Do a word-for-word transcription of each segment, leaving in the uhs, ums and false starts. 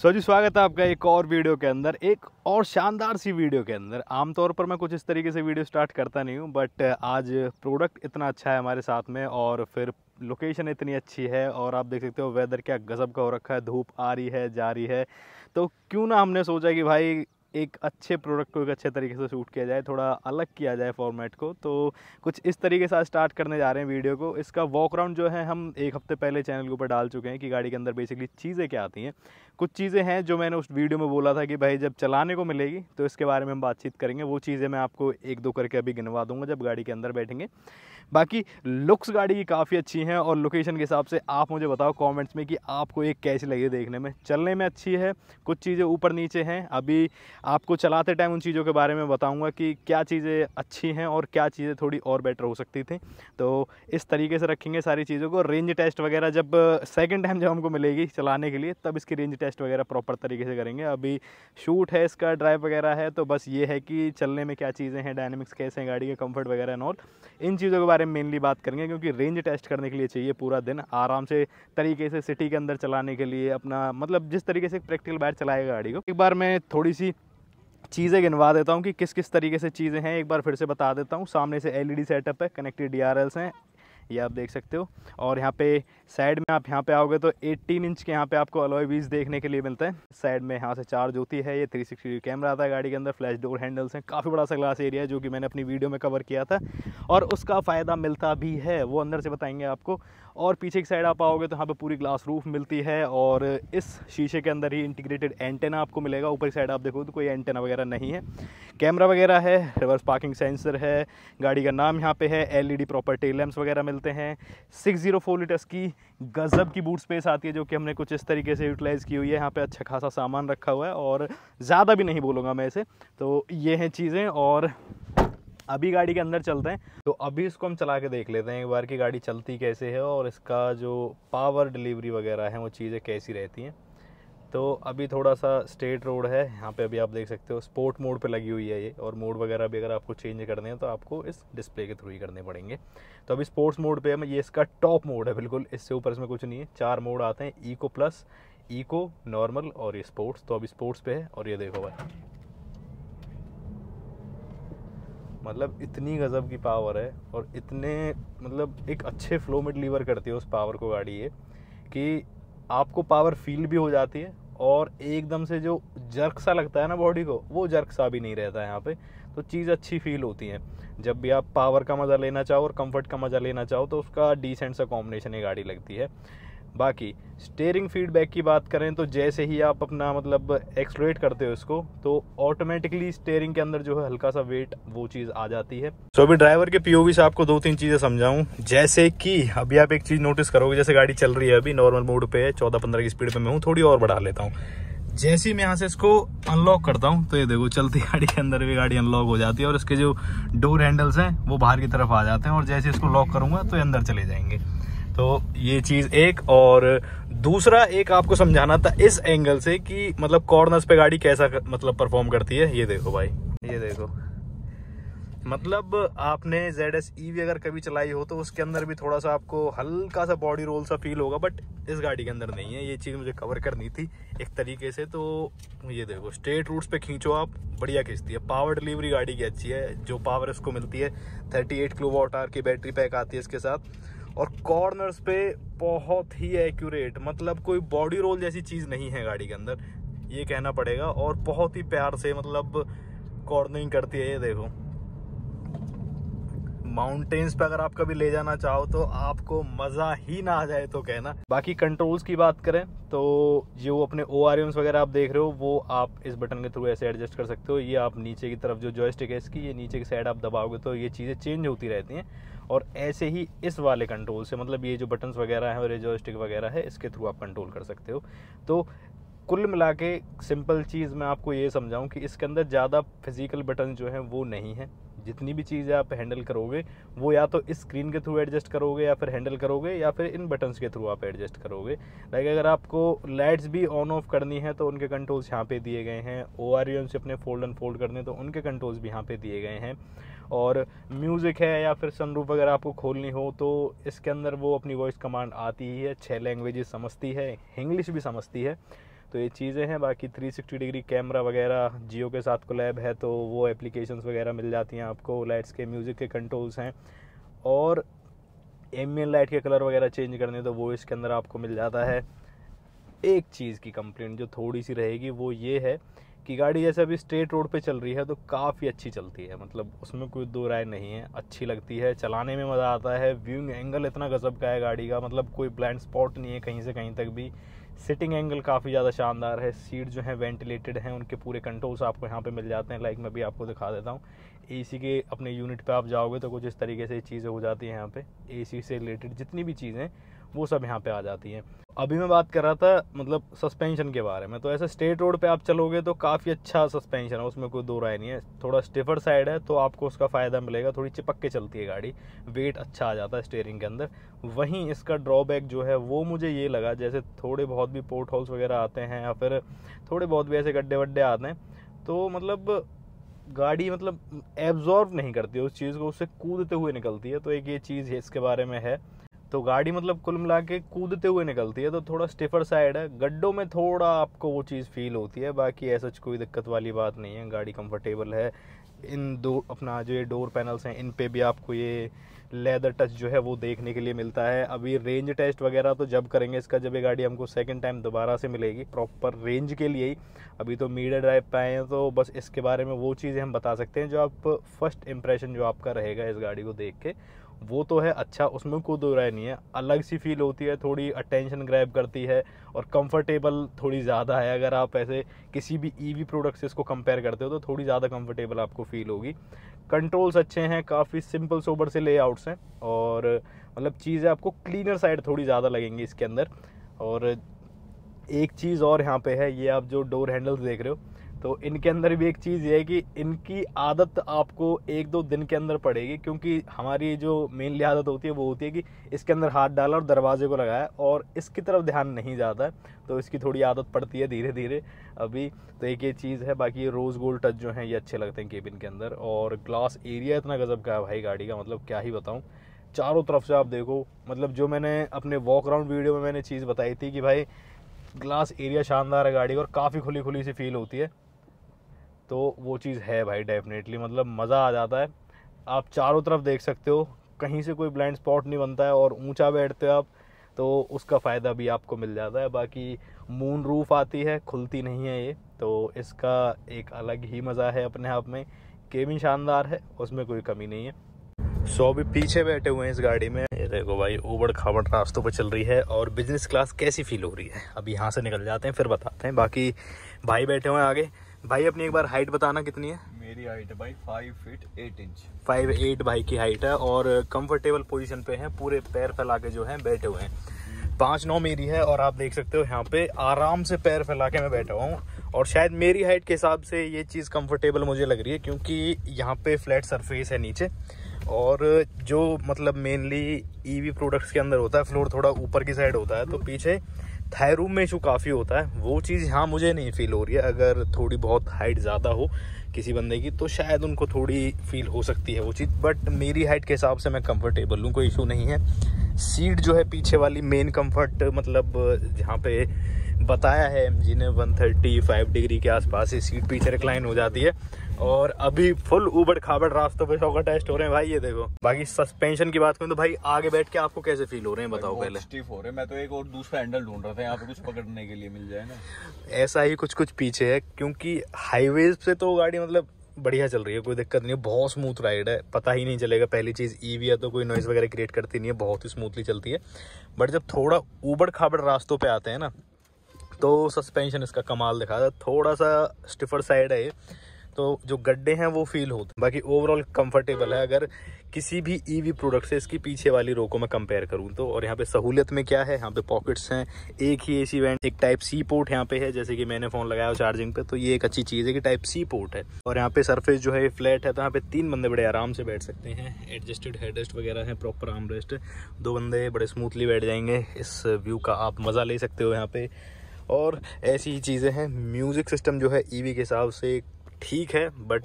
सो जी स्वागत है आपका एक और वीडियो के अंदर, एक और शानदार सी वीडियो के अंदर। आमतौर पर मैं कुछ इस तरीके से वीडियो स्टार्ट करता नहीं हूँ, बट आज प्रोडक्ट इतना अच्छा है हमारे साथ में और फिर लोकेशन इतनी अच्छी है और आप देख सकते हो वेदर क्या गजब का हो रखा है, धूप आ रही है जा रही है, तो क्यों ना हमने सोचा कि भाई एक अच्छे प्रोडक्ट को एक अच्छे तरीके से शूट किया जाए, थोड़ा अलग किया जाए फॉर्मेट को। तो कुछ इस तरीके से स्टार्ट करने जा रहे हैं वीडियो को। इसका वॉक राउंड जो है हम एक हफ्ते पहले चैनल के ऊपर डाल चुके हैं कि गाड़ी के अंदर बेसिकली चीज़ें क्या आती हैं। कुछ चीज़ें हैं जो मैंने उस वीडियो में बोला था कि भाई जब चलाने को मिलेगी तो इसके बारे में हम बातचीत करेंगे, वो चीज़ें मैं आपको एक दो करके अभी गिनवा दूँगा जब गाड़ी के अंदर बैठेंगे। बाकी लुक्स गाड़ी की काफ़ी अच्छी हैं और लोकेशन के हिसाब से आप मुझे बताओ कमेंट्स में कि आपको एक कैसी लगी देखने में, चलने में अच्छी है, कुछ चीज़ें ऊपर नीचे हैं। अभी आपको चलाते टाइम उन चीज़ों के बारे में बताऊंगा कि क्या चीज़ें अच्छी हैं और क्या चीज़ें थोड़ी और बेटर हो सकती थी। तो इस तरीके से रखेंगे सारी चीज़ों को। रेंज टेस्ट वगैरह जब सेकंड टाइम जब हमको मिलेगी चलाने के लिए तब इसकी रेंज टेस्ट वगैरह प्रॉपर तरीके से करेंगे। अभी शूट है इसका, ड्राइव वगैरह है, तो बस ये है कि चलने में क्या चीज़ें हैं, डायनेमिक्स कैसे हैं गाड़ी के, कम्फर्ट वगैरह एंड ऑल, इन चीज़ों के बारे में मेनली बात करेंगे क्योंकि रेंज टेस्ट करने के लिए चाहिए पूरा दिन आराम से तरीके से सिटी के अंदर चलाने के लिए अपना, मतलब जिस तरीके से प्रैक्टिकल बाहर चलाएगा गाड़ी को। एक बार मैं थोड़ी सी चीज़ें गिनवा देता हूँ कि किस किस तरीके से चीज़ें हैं, एक बार फिर से बता देता हूँ। सामने से एलईडी सेटअप है, कनेक्टेड डीआरएल्स हैं, ये आप देख सकते हो। और यहाँ पे साइड में आप यहाँ पे आओगे तो अठारह इंच के यहाँ पे आपको अलॉय व्हील्स देखने के लिए मिलते हैं। साइड में यहाँ से चार्ज होती है, ये थ्री सिक्सटी कैमरा आता है गाड़ी के अंदर, फ्लैश डोर हैंडल्स हैं, काफ़ी बड़ा सा ग्लास एरिया है जो कि मैंने अपनी वीडियो में कवर किया था और उसका फ़ायदा मिलता भी है, वो अंदर से बताएंगे आपको। और पीछे की साइड आप आओगे तो यहाँ पर पूरी ग्लास रूफ मिलती है और इस शीशे के अंदर ही इंटीग्रेटेड एंटेना आपको मिलेगा। ऊपर की साइड आप देखो तो कोई एंटेना वगैरह नहीं है, कैमरा वगैरह है, रिवर्स पार्किंग सेंसर है, गाड़ी का नाम यहाँ पे है, एलईडी प्रॉपर टेल लैंप्स वगैरह मिलते हैं। सिक्स हंड्रेड फोर लीटर्स की गजब की बूट स्पेस आती है जो कि हमने कुछ इस तरीके से यूटिलाइज़ की हुई है। यहाँ पे अच्छा खासा सामान रखा हुआ है और ज़्यादा भी नहीं बोलूँगा मैं इसे। तो ये हैं चीज़ें और अभी गाड़ी के अंदर चलते हैं। तो अभी इसको हम चला के देख लेते हैं एक बार कि गाड़ी चलती कैसे है और इसका जो पावर डिलीवरी वगैरह है वो चीज़ें कैसी रहती हैं। तो अभी थोड़ा सा स्ट्रेट रोड है, यहाँ पे अभी आप देख सकते हो स्पोर्ट मोड पे लगी हुई है ये, और मोड वगैरह भी अगर आपको चेंज करने हैं तो आपको इस डिस्प्ले के थ्रू ही करने पड़ेंगे। तो अभी स्पोर्ट्स मोड पे है, ये इसका टॉप मोड है बिल्कुल, इससे ऊपर इसमें कुछ नहीं है। चार मोड आते हैं, इको प्लस, इको, नॉर्मल और ये स्पोर्ट्स। तो अभी स्पोर्ट्स पे है और ये देखो भाई, मतलब इतनी गजब की पावर है और इतने, मतलब एक अच्छे फ्लो में डिलीवर करती है उस पावर को गाड़ी ये कि आपको पावर फील भी हो जाती है और एकदम से जो जर्क सा लगता है ना बॉडी को, वो जर्क सा भी नहीं रहता है यहाँ पे। तो चीज़ अच्छी फील होती है जब भी आप पावर का मज़ा लेना चाहो और कंफर्ट का मज़ा लेना चाहो, तो उसका डिसेंट सा कॉम्बिनेशन ये गाड़ी लगती है। बाकी स्टीयरिंग फीडबैक की बात करें तो जैसे ही आप अपना, मतलब एक्सलेट करते हो इसको, तो ऑटोमेटिकली स्टीयरिंग के अंदर जो है हल्का सा वेट, वो चीज़ आ जाती है। सो so, अभी ड्राइवर के पीओवी से आपको दो तीन चीज़ें समझाऊं। जैसे कि अभी आप एक चीज़ नोटिस करोगे, जैसे गाड़ी चल रही है अभी नॉर्मल मोड पे है, चौदह पंद्रह की स्पीड पर मैं हूँ, थोड़ी और बढ़ा लेता हूँ। जैसे ही मैं यहाँ से इसको अनलॉक करता हूँ तो ये देखो चलती गाड़ी के अंदर भी गाड़ी अनलॉक हो जाती है और इसके जो डोर हैंडल्स हैं वो बाहर की तरफ आ जाते हैं और जैसे इसको लॉक करूँगा तो ये अंदर चले जाएंगे। तो ये चीज़ एक। और दूसरा एक आपको समझाना था इस एंगल से कि मतलब कॉर्नर्स पे गाड़ी कैसा मतलब परफॉर्म करती है। ये देखो भाई, ये देखो, मतलब आपने जेड एस ई वी अगर कभी चलाई हो तो उसके अंदर भी थोड़ा सा आपको हल्का सा बॉडी रोल सा फील होगा, बट इस गाड़ी के अंदर नहीं है। ये चीज़ मुझे कवर करनी थी एक तरीके से। तो ये देखो स्ट्रेट रूट्स पे खींचो आप, बढ़िया खींचती है। पावर डिलीवरी गाड़ी की अच्छी है, जो पावर इसको मिलती है thirty eight kilo watt hour की बैटरी पैक आती है इसके साथ। और कॉर्नर्स पे बहुत ही एक्यूरेट, मतलब कोई बॉडी रोल जैसी चीज़ नहीं है गाड़ी के अंदर, ये कहना पड़ेगा। और बहुत ही प्यार से मतलब कॉर्नरिंग करती है। ये देखो माउंटेन्स पे अगर आप कभी ले जाना चाहो तो आपको मज़ा ही ना आ जाए तो कहना। बाकी कंट्रोल्स की बात करें तो जो अपने ओ आर एम्स वगैरह आप देख रहे हो वो आप इस बटन के थ्रू ऐसे एडजस्ट कर सकते हो। ये आप नीचे की तरफ जो जॉयस्टिक है इसकी, ये नीचे की साइड आप दबाओगे तो ये चीज़ें चेंज होती रहती हैं। और ऐसे ही इस वाले कंट्रोल से, मतलब ये जो बटन्स वगैरह हैं और ये जॉयस्टिक वगैरह है, इसके थ्रू आप कंट्रोल कर सकते हो। तो कुल मिला के सिंपल चीज़ मैं आपको ये समझाऊँ कि इसके अंदर ज़्यादा फिजिकल बटन जो हैं वो नहीं हैं। जितनी भी चीज़ें आप हैंडल करोगे वो या तो स्क्रीन के थ्रू एडजस्ट करोगे या फिर हैंडल करोगे या फिर इन बटन्स के थ्रू आप एडजस्ट करोगे। लाइक अगर आपको लाइट्स भी ऑन ऑफ करनी है तो उनके कंट्रोल्स यहाँ पे दिए गए हैं। ओ आर यू एम से अपने फोल्ड अनफोल्ड करने तो उनके कंट्रोल्स भी यहाँ पे दिए गए हैं। और म्यूज़िक है या फिर सनरूफ वगैरह आपको खोलनी हो तो इसके अंदर वो अपनी वॉइस कमांड आती ही है। छः लैंग्वेजेस समझती है, इंग्लिश भी समझती है। तो ये चीज़ें हैं। बाकी तीन सौ साठ डिग्री कैमरा वगैरह, जियो के साथ कोलैब है तो वो एप्लीकेशंस वगैरह मिल जाती हैं आपको। लाइट्स के, म्यूज़िक के कंट्रोल्स हैं, और एम्बिएंट लाइट के कलर वगैरह चेंज करने तो वो इसके अंदर आपको मिल जाता है। एक चीज़ की कंप्लेंट जो थोड़ी सी रहेगी वो ये है कि गाड़ी जैसे अभी स्ट्रेट रोड पे चल रही है तो काफ़ी अच्छी चलती है, मतलब उसमें कोई दो राय नहीं है, अच्छी लगती है, चलाने में मज़ा आता है। व्यूइंग एंगल इतना गजब का है गाड़ी का, मतलब कोई ब्लाइंड स्पॉट नहीं है कहीं से कहीं तक भी। सिटिंग एंगल काफ़ी ज़्यादा शानदार है। सीट जो है वेंटिलेटेड हैं, उनके पूरे कंट्रोल्स आपको यहाँ पे मिल जाते हैं। लाइक मैं भी आपको दिखा देता हूँ, एसी के अपने यूनिट पे आप जाओगे तो कुछ इस तरीके से चीज़ें हो जाती हैं। यहाँ पे एसी से रिलेटेड जितनी भी चीज़ें वो सब यहाँ पे आ जाती हैं। अभी मैं बात कर रहा था मतलब सस्पेंशन के बारे में, तो ऐसे स्ट्रेट रोड पे आप चलोगे तो काफ़ी अच्छा सस्पेंशन है, उसमें कोई दो राय नहीं है। थोड़ा स्टिफर साइड है तो आपको उसका फ़ायदा मिलेगा, थोड़ी चिपक के चलती है गाड़ी, वेट अच्छा आ जाता है स्टेयरिंग के अंदर। वहीं इसका ड्रॉबैक जो है वो मुझे ये लगा, जैसे थोड़े बहुत भी पोर्ट होल्स वगैरह आते हैं या फिर थोड़े बहुत भी ऐसे गड्ढे वड्ढे आते हैं तो मतलब गाड़ी मतलब एब्जॉर्ब नहीं करती उस चीज़ को, उससे कूदते हुए निकलती है। तो एक ये चीज़ है इसके बारे में है, तो गाड़ी मतलब कुल मिला के कूदते हुए निकलती है, तो थोड़ा स्टिफर साइड है, गड्ढों में थोड़ा आपको वो चीज़ फील होती है। बाकी ऐसा कोई दिक्कत वाली बात नहीं है, गाड़ी कंफर्टेबल है। इन दो अपना जो ये डोर पैनल्स हैं इन पे भी आपको ये लेदर टच जो है वो देखने के लिए मिलता है। अभी रेंज टेस्ट वगैरह तो जब करेंगे इसका, जब ये गाड़ी हमको सेकंड टाइम दोबारा से मिलेगी प्रॉपर रेंज के लिए ही। अभी तो मीडिया ड्राइव पे आए हैं तो बस इसके बारे में वो चीज़ें हम बता सकते हैं जो आप फर्स्ट इंप्रेशन जो आपका रहेगा इस गाड़ी को देख के वो तो है अच्छा, उसमें कोई दो राय नहीं है। अलग सी फील होती है, थोड़ी अटेंशन ग्रैब करती है और कंफर्टेबल थोड़ी ज़्यादा है। अगर आप ऐसे किसी भी ईवी प्रोडक्ट से इसको कंपेयर करते हो तो थोड़ी ज़्यादा कंफर्टेबल आपको फील होगी। कंट्रोल्स अच्छे हैं, काफ़ी सिंपल सोबर से लेआउट्स हैं और मतलब चीज़ें आपको क्लीनर साइड थोड़ी ज़्यादा लगेंगी इसके अंदर। और एक चीज़ और यहाँ पे है, ये आप जो डोर हैंडल्स देख रहे हो तो इनके अंदर भी एक चीज़ ये है कि इनकी आदत आपको एक दो दिन के अंदर पड़ेगी, क्योंकि हमारी जो मेनली आदत होती है वो होती है कि इसके अंदर हाथ डाला और दरवाजे को लगाया और इसकी तरफ ध्यान नहीं जाता है, तो इसकी थोड़ी आदत पड़ती है धीरे धीरे अभी। तो एक ये चीज़ है। बाकी ये रोज़ गोल्ड टच जो हैं ये अच्छे लगते हैं केबिन के अंदर। और ग्लास एरिया इतना गजब का है भाई गाड़ी का, मतलब क्या ही बताऊँ, चारों तरफ से आप देखो। मतलब जो मैंने अपने वॉक अराउंड वीडियो में मैंने चीज़ बताई थी कि भाई ग्लास एरिया शानदार है गाड़ी और काफ़ी खुली खुली सी फील होती है, तो वो चीज़ है भाई डेफिनेटली, मतलब मज़ा आ जाता है। आप चारों तरफ देख सकते हो, कहीं से कोई ब्लाइंड स्पॉट नहीं बनता है और ऊंचा बैठते हो आप तो उसका फ़ायदा भी आपको मिल जाता है। बाकी मून रूफ आती है, खुलती नहीं है ये, तो इसका एक अलग ही मज़ा है अपने आप में। केबिन शानदार है, उसमें कोई कमी नहीं है। सो अभी पीछे बैठे हुए हैं इस गाड़ी में, ये देखो भाई उबड़ खाबड़ रास्तों पर चल रही है और बिजनेस क्लास कैसी फील हो रही है। अभी यहाँ से निकल जाते हैं फिर बताते हैं। बाकी भाई बैठे हुए हैं आगे। भाई अपनी एक बार हाइट बताना कितनी है? मेरी हाइट है भाई five feet eight inch five eight भाई की हाइट है और कंफर्टेबल पोजीशन पे हैं, पूरे पैर फैला के जो हैं बैठे हुए हैं। पाँच नौ मेरी है और आप देख सकते हो यहाँ पे आराम से पैर फैला के मैं बैठा हुआ हूँ और शायद मेरी हाइट के हिसाब से ये चीज़ कंफर्टेबल मुझे लग रही है, क्योंकि यहाँ पे फ्लैट सरफेस है नीचे और जो मतलब मेनली ईवी प्रोडक्ट्स के अंदर होता है फ्लोर थोड़ा ऊपर की साइड होता है, तो पीछे थाई रूम में इशू काफ़ी होता है। वो चीज़ यहाँ मुझे नहीं फील हो रही है। अगर थोड़ी बहुत हाइट ज़्यादा हो किसी बंदे की तो शायद उनको थोड़ी फील हो सकती है वो चीज़, बट मेरी हाइट के हिसाब से मैं कंफर्टेबल हूँ, कोई इशू नहीं है। सीट जो है पीछे वाली मेन कंफर्ट, मतलब जहाँ पे बताया है एम जी ने एक सौ पैंतीस डिग्री के आसपास ये सीट पीछे रिक्लाइन हो जाती है। और अभी फुल उबड़ खाबड़ रास्तों पे शौक टेस्ट हो रहे हैं भाई, ये देखो। बाकी सस्पेंशन की बात करूँ तो भाई आगे बैठ के आपको कैसे फील हो रहे हैं बताओ पहले? स्टिफ हो रहे हैं। मैं तो एक और दूसरा हैंडल ढूंढ रहा था यहाँ पे कुछ पकड़ने के लिए मिल जाए ना। ऐसा ही कुछ कुछ पीछे है, क्योंकि हाईवेज पे तो गाड़ी मतलब बढ़िया चल रही है, कोई दिक्कत नहीं है, बहुत स्मूथ राइड है, पता ही नहीं चलेगा। पहली चीज़ ईवी है तो कोई नॉइज़ वगैरह क्रिएट करती नहीं है, बहुत ही स्मूथली चलती है। बट जब थोड़ा उबड़ खाबड़ रास्तों पे आते हैं ना तो सस्पेंशन इसका कमाल दिखा था, थोड़ा सा स्टिफर साइड है ये, तो जो गड्ढे हैं वो फील होते हैं। बाकी ओवरऑल कंफर्टेबल है अगर किसी भी ईवी प्रोडक्ट से इसकी पीछे वाली रो को मैं कंपेयर करूं तो। और यहाँ पे सहूलियत में क्या है, यहाँ पे पॉकेट्स हैं, एक ही एसी वेंट, एक टाइप सी पोर्ट यहाँ पे है, जैसे कि मैंने फ़ोन लगाया चार्जिंग पे तो ये एक अच्छी चीज़ है कि टाइप सी पोर्ट है। और यहाँ पे सरफेस जो है फ्लैट है तो यहाँ पे तीन बंदे बड़े आराम से बैठ सकते हैं। एडजस्टेड हेडरेस्ट वगैरह है, प्रॉपर आर्मरेस्ट, दो बंदे बड़े स्मूथली बैठ जाएंगे। इस व्यू का आप मज़ा ले सकते हो यहाँ पे। और ऐसी ही चीज़ें हैं। म्यूज़िक सिस्टम जो है ईवी के हिसाब से ठीक है बट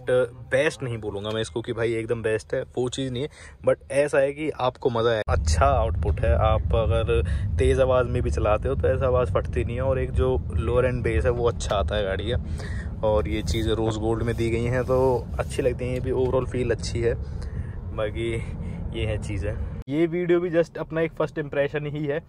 बेस्ट नहीं बोलूँगा मैं इसको कि भाई एकदम बेस्ट है, वो चीज़ नहीं है, बट ऐसा है कि आपको मज़ा है, अच्छा आउटपुट है। आप अगर तेज़ आवाज़ में भी चलाते हो तो ऐसा आवाज़ फटती नहीं है, और एक जो लोअर एंड बेस है वो अच्छा आता है गाड़ी का, और ये चीज़ें रोज़ गोल्ड में दी गई हैं तो अच्छी लगती हैं, ये भी ओवरऑल फील अच्छी है। बाकी ये है चीज़ें, ये वीडियो भी जस्ट अपना एक फ़र्स्ट इम्प्रेशन ही है।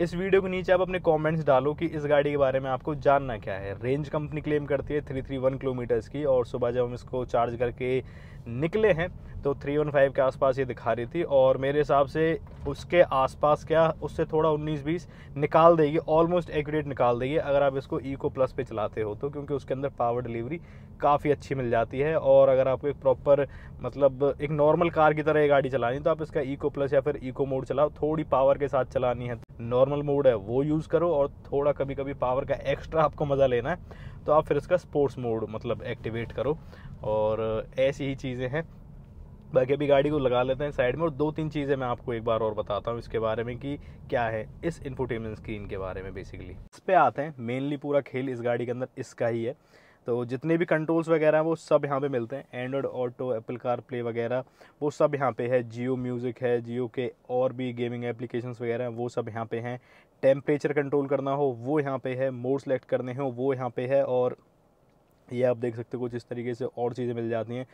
इस वीडियो के नीचे आप अपने कमेंट्स डालो कि इस गाड़ी के बारे में आपको जानना क्या है। रेंज कंपनी क्लेम करती है तीन सौ इकतीस किलोमीटर्स की, और सुबह जब हम इसको चार्ज करके निकले हैं तो तीन सौ पंद्रह के आसपास ये दिखा रही थी, और मेरे हिसाब से उसके आसपास क्या उससे थोड़ा उन्नीस बीस निकाल देगी, ऑलमोस्ट एक्यूरेट निकाल देगी अगर आप इसको इको प्लस पे चलाते हो तो, क्योंकि उसके अंदर पावर डिलीवरी काफ़ी अच्छी मिल जाती है। और अगर आपको एक प्रॉपर मतलब एक नॉर्मल कार की तरह ये गाड़ी चलानी है तो आप इसका इको प्लस या फिर इको मोड चलाओ, थोड़ी पावर के साथ चलानी है नॉर्मल मोड है वो यूज़ करो, और थोड़ा कभी कभी पावर का एक्स्ट्रा आपको मज़ा लेना है तो आप फिर इसका स्पोर्ट्स मोड मतलब एक्टिवेट करो, और ऐसी ही चीज़ें हैं। बाकी अभी गाड़ी को लगा लेते हैं साइड में, और दो तीन चीज़ें मैं आपको एक बार और बताता हूँ इसके बारे में कि क्या है इस इंफोटेनमेंट स्क्रीन के बारे में। बेसिकली इस पे आते हैं, मेनली पूरा खेल इस गाड़ी के अंदर इसका ही है, तो जितने भी कंट्रोल्स वगैरह हैं वो सब यहाँ पे मिलते हैं, Android auto, Apple car play वगैरह वो सब यहाँ पे है, जियो म्यूज़िक है, जियो के और भी गेमिंग एप्लीकेशंस वगैरह हैं वो सब यहाँ पे हैं, टेम्परेचर कंट्रोल करना हो वो यहाँ पे है, मोड सेलेक्ट करने हो वो यहाँ पे है, और ये आप देख सकते हो कुछ इस तरीके से और चीज़ें मिल जाती हैं,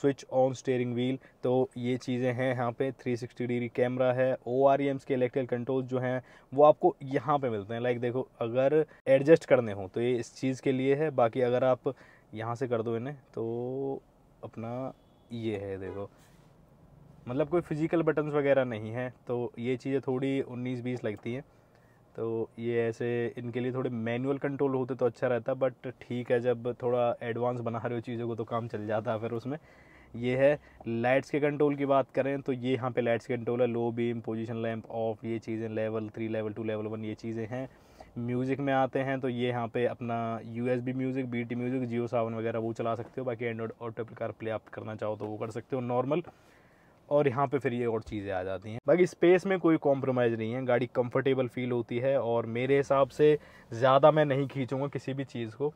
स्विच ऑन स्टीयरिंग व्हील, तो ये चीज़ें हैं यहाँ पे, तीन सौ साठ डिग्री कैमरा है, ओ आर एम्स के इलेक्ट्रिकल कंट्रोल जो हैं वो आपको यहाँ पे मिलते हैं। लाइक देखो अगर एडजस्ट करने हो तो ये इस चीज़ के लिए है, बाकी अगर आप यहाँ से कर दो इन्हें तो अपना ये है, देखो मतलब कोई फिजिकल बटन्स वगैरह नहीं है, तो ये चीज़ें थोड़ी उन्नीस बीस लगती हैं, तो ये ऐसे इनके लिए थोड़े मैनुअल कंट्रोल होते तो अच्छा रहता, बट ठीक है जब थोड़ा एडवांस बना रहे हो चीज़ों को तो काम चल जाता है फिर उसमें। ये है लाइट्स के कंट्रोल की बात करें तो ये यहाँ पे लाइट्स के कंट्रोल है, low beam, position lamp off, ये चीज़ें, level three, level two, level one, ये चीज़ें हैं। म्यूज़िक में आते हैं तो ये यहाँ पे अपना USB music, BT music, Jio Saavn वगैरह वो चला सकते हो, बाकी एंड्रॉइड ऑटो कार प्ले आप करना चाहो तो वो कर सकते हो नॉर्मल, और यहाँ पे फिर ये और चीज़ें आ जाती हैं। बाकी स्पेस में कोई कॉम्प्रोमाइज़ नहीं है, गाड़ी कंफर्टेबल फील होती है, और मेरे हिसाब से ज़्यादा मैं नहीं खींचूँगा किसी भी चीज़ को।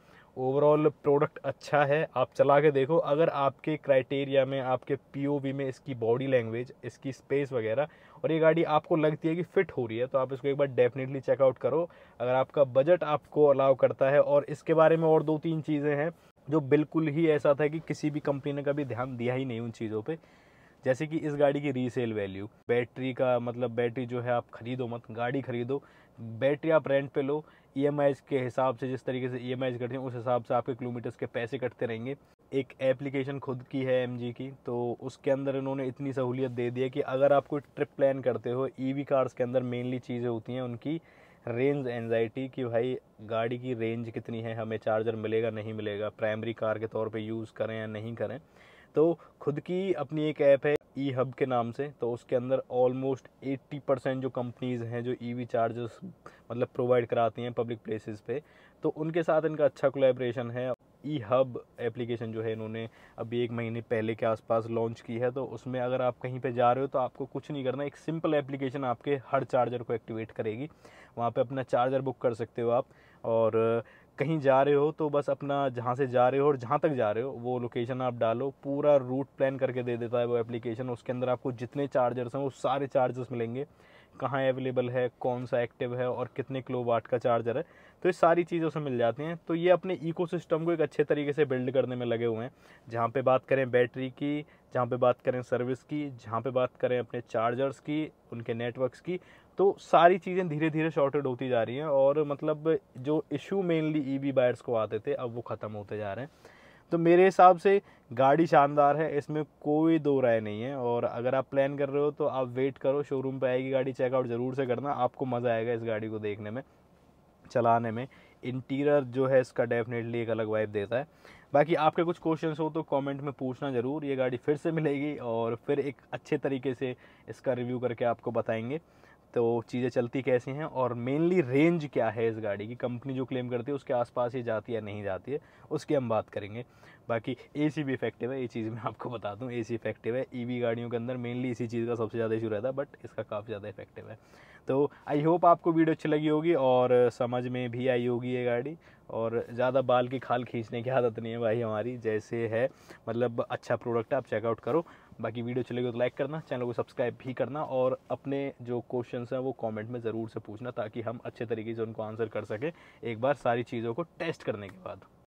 ओवरऑल प्रोडक्ट अच्छा है, आप चला के देखो, अगर आपके क्राइटेरिया में, आपके पीओवी में इसकी बॉडी लैंग्वेज, इसकी स्पेस वगैरह और ये गाड़ी आपको लगती है कि फ़िट हो रही है तो आप इसको एक बार डेफिनेटली चेकआउट करो अगर आपका बजट आपको अलाउ करता है। और इसके बारे में और दो तीन चीज़ें हैं जो बिल्कुल ही ऐसा था कि किसी भी कंपनी ने कभी ध्यान दिया ही नहीं उन चीज़ों पर, जैसे कि इस गाड़ी की रीसेल वैल्यू, बैटरी का मतलब बैटरी जो है आप ख़रीदो मत, गाड़ी ख़रीदो, बैटरी आप रेंट पे लो, ईएमआई के हिसाब से जिस तरीके से ईएमआई करते हैं उस हिसाब से आपके किलोमीटर्स के पैसे कटते रहेंगे। एक एप्लीकेशन खुद की है एमजी की, तो उसके अंदर इन्होंने इतनी सहूलियत दे दी है कि अगर आप कोई ट्रिप प्लान करते हो, ईवी कार्स के अंदर मेनली चीज़ें होती हैं उनकी रेंज एंजाइटी कि भाई गाड़ी की रेंज कितनी है, हमें चार्जर मिलेगा नहीं मिलेगा, प्राइमरी कार के तौर पर यूज़ करें या नहीं करें, तो खुद की अपनी एक ऐप है ई हब के नाम से, तो उसके अंदर ऑलमोस्ट अस्सी परसेंट जो कंपनीज़ हैं जो ईवी चार्जर्स मतलब प्रोवाइड कराती हैं पब्लिक प्लेसेस पे, तो उनके साथ इनका अच्छा कोलैबोरेशन है। ई हब एप्लीकेशन जो है इन्होंने अभी एक महीने पहले के आसपास लॉन्च की है, तो उसमें अगर आप कहीं पे जा रहे हो तो आपको कुछ नहीं करना, एक सिंपल एप्लीकेशन आपके हर चार्जर को एक्टिवेट करेगी, वहाँ पे अपना चार्जर बुक कर सकते हो आप, और कहीं जा रहे हो तो बस अपना जहाँ से जा रहे हो और जहाँ तक जा रहे हो वो लोकेशन आप डालो, पूरा रूट प्लान करके दे देता है वो एप्लीकेशन। उसके अंदर आपको जितने चार्जर्स हैं वो सारे चार्जर्स मिलेंगे, कहाँ अवेलेबल है, कौन सा एक्टिव है और कितने किलो वाट का चार्जर है, तो ये सारी चीज़ें उसमें मिल जाती हैं। तो ये अपने इकोसिस्टम को एक अच्छे तरीके से बिल्ड करने में लगे हुए हैं, जहाँ पे बात करें बैटरी की, जहाँ पे बात करें सर्विस की, जहाँ पे बात करें अपने चार्जर्स की, उनके नेटवर्क्स की, तो सारी चीज़ें धीरे धीरे शॉर्टेड होती जा रही हैं, और मतलब जो इशू मेनली ईवी बायर्स को आते थे अब वो ख़त्म होते जा रहे हैं। तो मेरे हिसाब से गाड़ी शानदार है, इसमें कोई दो राय नहीं है, और अगर आप प्लान कर रहे हो तो आप वेट करो, शोरूम पे आएगी गाड़ी, चेकआउट ज़रूर से करना, आपको मज़ा आएगा इस गाड़ी को देखने में, चलाने में। इंटीरियर जो है इसका डेफिनेटली एक अलग वाइब देता है। बाकी आपके कुछ क्वेश्चंस हो तो कमेंट में पूछना ज़रूर, ये गाड़ी फिर से मिलेगी और फिर एक अच्छे तरीके से इसका रिव्यू करके आपको बताएंगे। तो चीज़ें चलती कैसी हैं और मेनली रेंज क्या है इस गाड़ी की, कंपनी जो क्लेम करती है उसके आसपास ये जाती है नहीं जाती है, उसकी हम बात करेंगे। बाकी एसी भी इफेक्टिव है, ये चीज़ मैं आपको बता दूं, एसी इफेक्टिव है। ईवी गाड़ियों के अंदर मेनली इसी चीज़ का सबसे ज़्यादा इशू रहता है, बट इसका काफ़ी ज़्यादा इफेक्टिव है। तो आई होप आपको वीडियो अच्छी लगी होगी और समझ में भी आई होगी ये गाड़ी। और ज़्यादा बाल की खाल खींचने की आदत नहीं है भाई हमारी, जैसे है मतलब अच्छा प्रोडक्ट है, आप चेकआउट करो। बाकी वीडियो अच्छी लगी तो लाइक करना, चैनल को सब्सक्राइब भी करना और अपने जो क्वेश्चंस हैं वो कमेंट में ज़रूर से पूछना ताकि हम अच्छे तरीके से उनको आंसर कर सकें एक बार सारी चीज़ों को टेस्ट करने के बाद।